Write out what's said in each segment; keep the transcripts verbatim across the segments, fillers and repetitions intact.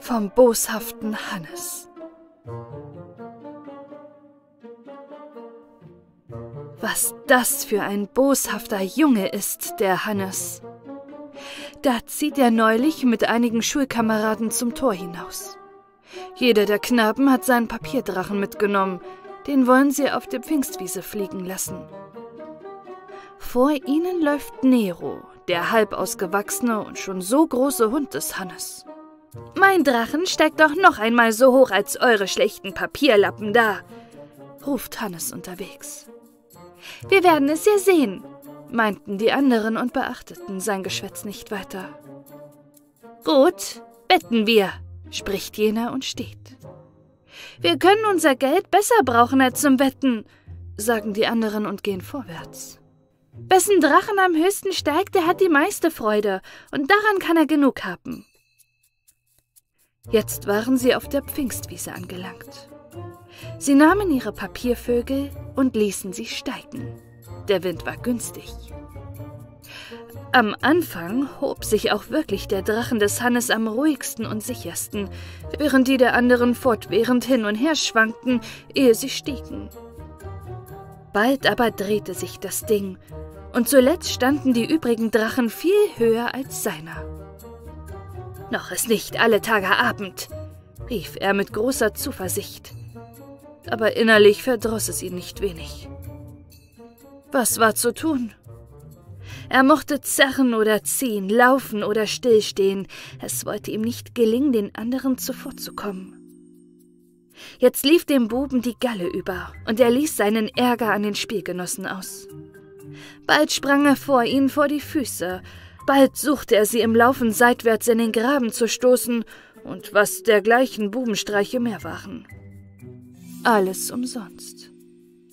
Vom boshaften Hannes. Was das für ein boshafter Junge ist, der Hannes. Da zieht er neulich mit einigen Schulkameraden zum Tor hinaus. Jeder der Knaben hat seinen Papierdrachen mitgenommen, den wollen sie auf der Pfingstwiese fliegen lassen. Vor ihnen läuft Nero, der halb ausgewachsene und schon so große Hund des Hannes. »Mein Drachen steigt doch noch einmal so hoch als eure schlechten Papierlappen da«, ruft Hannes unterwegs. »Wir werden es ja sehen«, meinten die anderen und beachteten sein Geschwätz nicht weiter. »Gut, wetten wir«, spricht jener und steht. »Wir können unser Geld besser brauchen als zum Wetten«, sagen die anderen und gehen vorwärts. »Wessen Drachen am höchsten steigt, der hat die meiste Freude, und daran kann er genug haben.« Jetzt waren sie auf der Pfingstwiese angelangt. Sie nahmen ihre Papiervögel und ließen sie steigen. Der Wind war günstig. Am Anfang hob sich auch wirklich der Drachen des Hannes am ruhigsten und sichersten, während die der anderen fortwährend hin und her schwankten, ehe sie stiegen. Bald aber drehte sich das Ding, und zuletzt standen die übrigen Drachen viel höher als seiner. »Noch ist nicht alle Tage Abend«, rief er mit großer Zuversicht. Aber innerlich verdross es ihn nicht wenig. Was war zu tun? Er mochte zerren oder ziehen, laufen oder stillstehen. Es wollte ihm nicht gelingen, den anderen zuvorzukommen. Jetzt lief dem Buben die Galle über, und er ließ seinen Ärger an den Spielgenossen aus. Bald sprang er vor ihnen vor die Füße, bald suchte er sie im Laufen seitwärts in den Graben zu stoßen und was dergleichen Bubenstreiche mehr waren. Alles umsonst.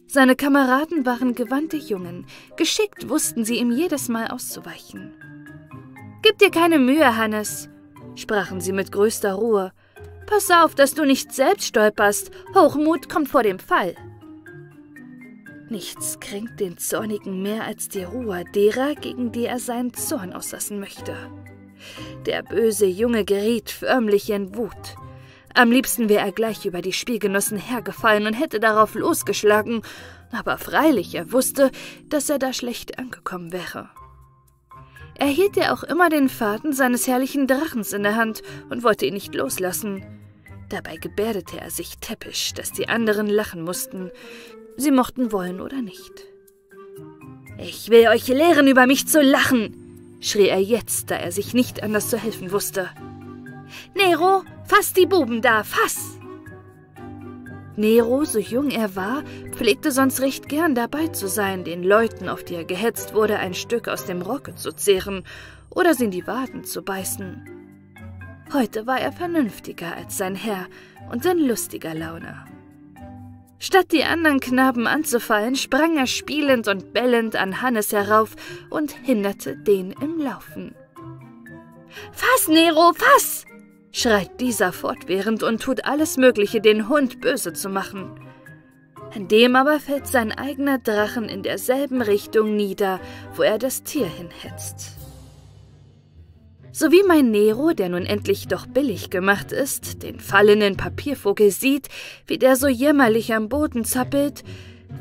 Seine Kameraden waren gewandte Jungen, geschickt wussten sie ihm jedes Mal auszuweichen. »Gib dir keine Mühe, Hannes«, sprachen sie mit größter Ruhe. »Pass auf, dass du nicht selbst stolperst, Hochmut kommt vor dem Fall.« Nichts kränkt den Zornigen mehr als die Ruhe derer, gegen die er seinen Zorn auslassen möchte. Der böse Junge geriet förmlich in Wut. Am liebsten wäre er gleich über die Spielgenossen hergefallen und hätte darauf losgeschlagen, aber freilich er wusste, dass er da schlecht angekommen wäre. Er hielt ja auch immer den Faden seines herrlichen Drachens in der Hand und wollte ihn nicht loslassen. Dabei gebärdete er sich täppisch, dass die anderen lachen mussten. Sie mochten wollen oder nicht. »Ich will euch lehren, über mich zu lachen«, schrie er jetzt, da er sich nicht anders zu helfen wusste. »Nero, fass die Buben da, fass!« Nero, so jung er war, pflegte sonst recht gern dabei zu sein, den Leuten, auf die er gehetzt wurde, ein Stück aus dem Rocke zu zehren oder sie in die Waden zu beißen. Heute war er vernünftiger als sein Herr und in lustiger Laune. Statt die anderen Knaben anzufallen, sprang er spielend und bellend an Hannes herauf und hinderte den im Laufen. »Fass, Nero, fass!« schreit dieser fortwährend und tut alles Mögliche, den Hund böse zu machen. Dem aber fällt sein eigener Drachen in derselben Richtung nieder, wo er das Tier hinhetzt. So wie mein Nero, der nun endlich doch billig gemacht ist, den fallenden Papiervogel sieht, wie der so jämmerlich am Boden zappelt,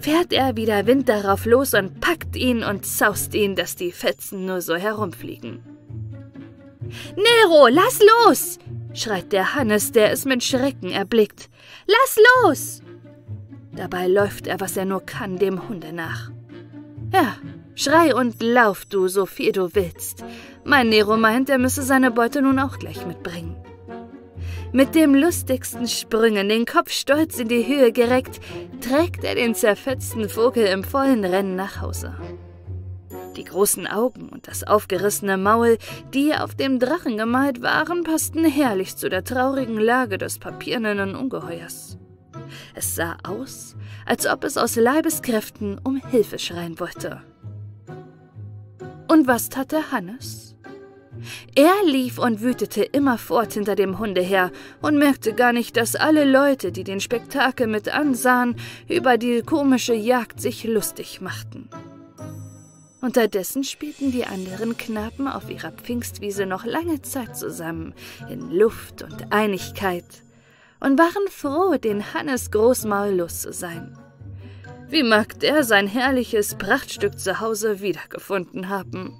fährt er wie der Wind darauf los und packt ihn und zaust ihn, dass die Fetzen nur so herumfliegen. »Nero, lass los!« schreit der Hannes, der es mit Schrecken erblickt. »Lass los!« Dabei läuft er, was er nur kann, dem Hunde nach. Ja, schrei und lauf du, so viel du willst. Mein Nero meint, er müsse seine Beute nun auch gleich mitbringen. Mit dem lustigsten Sprüngen, den Kopf stolz in die Höhe gereckt, trägt er den zerfetzten Vogel im vollen Rennen nach Hause. Die großen Augen und das aufgerissene Maul, die auf dem Drachen gemalt waren, passten herrlich zu der traurigen Lage des papiernen Ungeheuers. Es sah aus, als ob es aus Leibeskräften um Hilfe schreien wollte. Und was tat der Hannes? Er lief und wütete immerfort hinter dem Hunde her und merkte gar nicht, dass alle Leute, die den Spektakel mit ansahen, über die komische Jagd sich lustig machten. Unterdessen spielten die anderen Knaben auf ihrer Pfingstwiese noch lange Zeit zusammen, in Luft und Einigkeit, und waren froh, den Hannes Großmaul los zu sein. Wie mag der sein herrliches Prachtstück zu Hause wiedergefunden haben?